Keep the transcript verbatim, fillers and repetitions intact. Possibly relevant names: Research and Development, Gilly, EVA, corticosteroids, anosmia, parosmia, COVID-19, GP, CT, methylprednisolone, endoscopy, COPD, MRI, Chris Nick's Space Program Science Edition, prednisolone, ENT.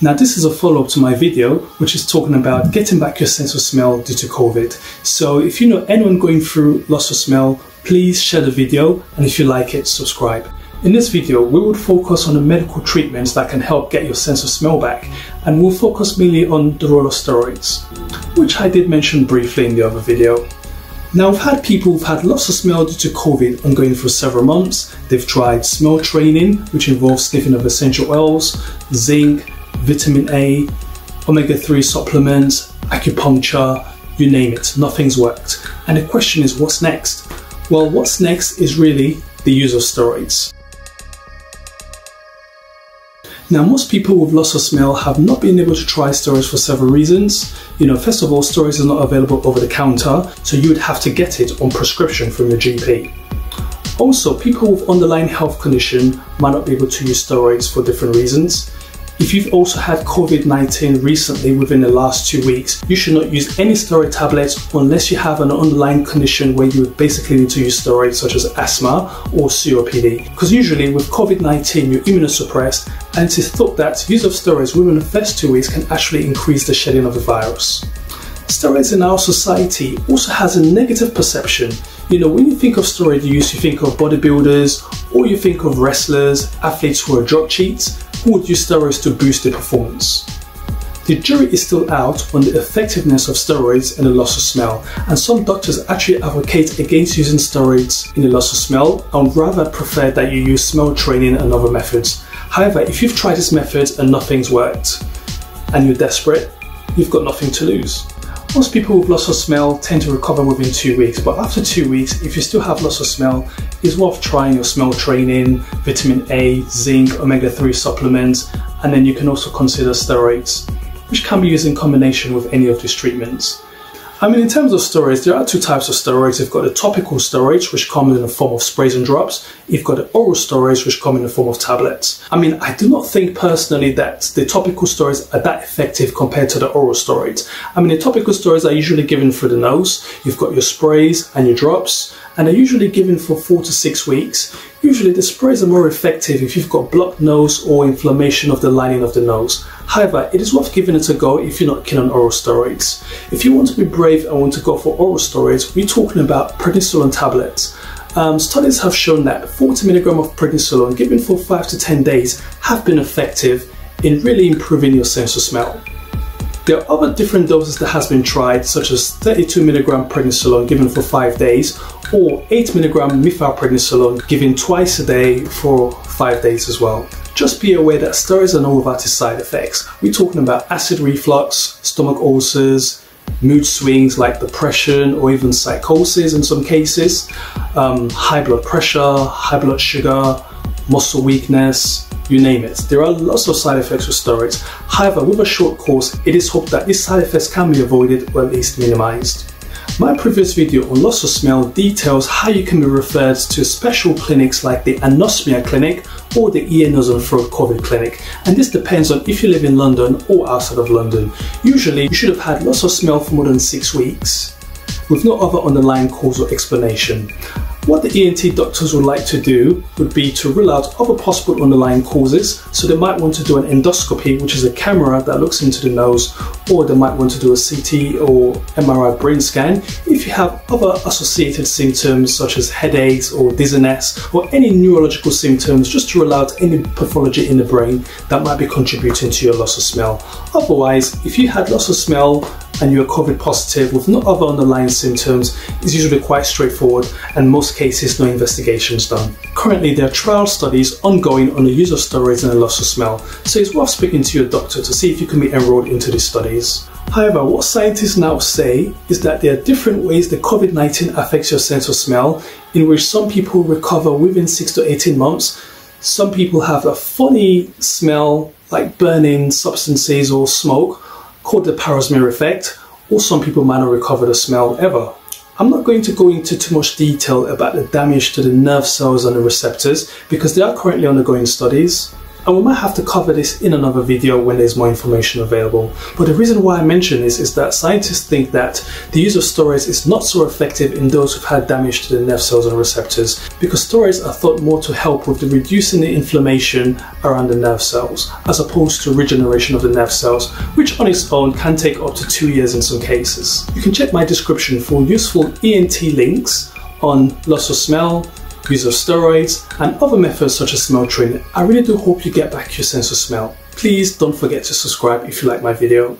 Now this is a follow-up to my video which is talking about getting back your sense of smell due to COVID. So if you know anyone going through loss of smell, please share the video, and if you like it, subscribe. In this video, we would focus on the medical treatments that can help get your sense of smell back, and we'll focus mainly on the role of steroids, which I did mention briefly in the other video. Now, we've had people who've had loss of smell due to COVID ongoing for several months. They've tried smell training, which involves sniffing of essential oils, zinc, vitamin A, omega three supplements, acupuncture, you name it, nothing's worked. And the question is, what's next? Well, what's next is really the use of steroids. Now, most people with loss of smell have not been able to try steroids for several reasons. You know, first of all, steroids are not available over the counter, so you would have to get it on prescription from your G P. Also, people with underlying health condition might not be able to use steroids for different reasons. If you've also had COVID nineteen recently within the last two weeks, you should not use any steroid tablets unless you have an underlying condition where you would basically need to use steroids, such as asthma or C O P D. Because usually with COVID nineteen, you're immunosuppressed, and it is thought that use of steroids within the first two weeks can actually increase the shedding of the virus. Steroids in our society also has a negative perception. You know, when you think of steroid use, you think of bodybuilders, or you think of wrestlers, athletes who are drug cheats, who would use steroids to boost their performance. The jury is still out on the effectiveness of steroids in the loss of smell, and some doctors actually advocate against using steroids in the loss of smell and rather prefer that you use smell training and other methods. However, if you've tried these methods and nothing's worked and you're desperate, you've got nothing to lose. Most people with loss of smell tend to recover within two weeks, but after two weeks, if you still have loss of smell, it's worth trying your smell training, vitamin A, zinc, omega three supplements, and then you can also consider steroids, which can be used in combination with any of these treatments. I mean, in terms of steroids, there are two types of steroids. You've got the topical steroids, which come in the form of sprays and drops. You've got the oral steroids, which come in the form of tablets. I mean, I do not think personally that the topical steroids are that effective compared to the oral steroids. I mean, the topical steroids are usually given through the nose. You've got your sprays and your drops, and they're usually given for four to six weeks. Usually the sprays are more effective if you've got blocked nose or inflammation of the lining of the nose. However, it is worth giving it a go if you're not keen on oral steroids. If you want to be brave and want to go for oral steroids, we're talking about prednisolone tablets. Um, studies have shown that forty milligrams of prednisolone given for five to ten days have been effective in really improving your sense of smell. There are other different doses that has been tried, such as thirty-two milligrams prednisolone given for five days, or eight milligrams methylprednisolone given twice a day for five days as well. Just be aware that steroids are not without its side effects. We're talking about acid reflux, stomach ulcers, mood swings like depression or even psychosis in some cases, um, high blood pressure, high blood sugar, muscle weakness, you name it. There are lots of side effects with steroids. However, with a short course, it is hoped that these side effects can be avoided or at least minimized. My previous video on loss of smell details how you can be referred to special clinics like the anosmia clinic or the ear, nose and throat COVID clinic, and this depends on if you live in London or outside of London. Usually you should have had loss of smell for more than six weeks with no other underlying cause or explanation. What the E N T doctors would like to do would be to rule out other possible underlying causes, so they might want to do an endoscopy, which is a camera that looks into the nose, or they might want to do a C T or M R I brain scan if you have other associated symptoms such as headaches or dizziness or any neurological symptoms, just to rule out any pathology in the brain that might be contributing to your loss of smell. Otherwise, if you had loss of smell and you're COVID positive with no other underlying symptoms, is usually quite straightforward, and most cases no investigations done. Currently there are trial studies ongoing on the use of steroids and the loss of smell, so it's worth speaking to your doctor to see if you can be enrolled into these studies. However, what scientists now say is that there are different ways that COVID nineteen affects your sense of smell, in which some people recover within six to eighteen months, some people have a funny smell like burning substances or smoke, called the parosmia effect, or some people might not recover the smell ever. I'm not going to go into too much detail about the damage to the nerve cells and the receptors because they are currently undergoing studies. and we might have to cover this in another video when there's more information available. But the reason why I mention this is that scientists think that the use of steroids is not so effective in those who've had damage to the nerve cells and receptors, because steroids are thought more to help with the reducing the inflammation around the nerve cells, as opposed to regeneration of the nerve cells, which on its own can take up to two years in some cases. You can check my description for useful E N T links on loss of smell, use of steroids, and other methods such as smell training. I really do hope you get back your sense of smell. Please don't forget to subscribe if you like my video.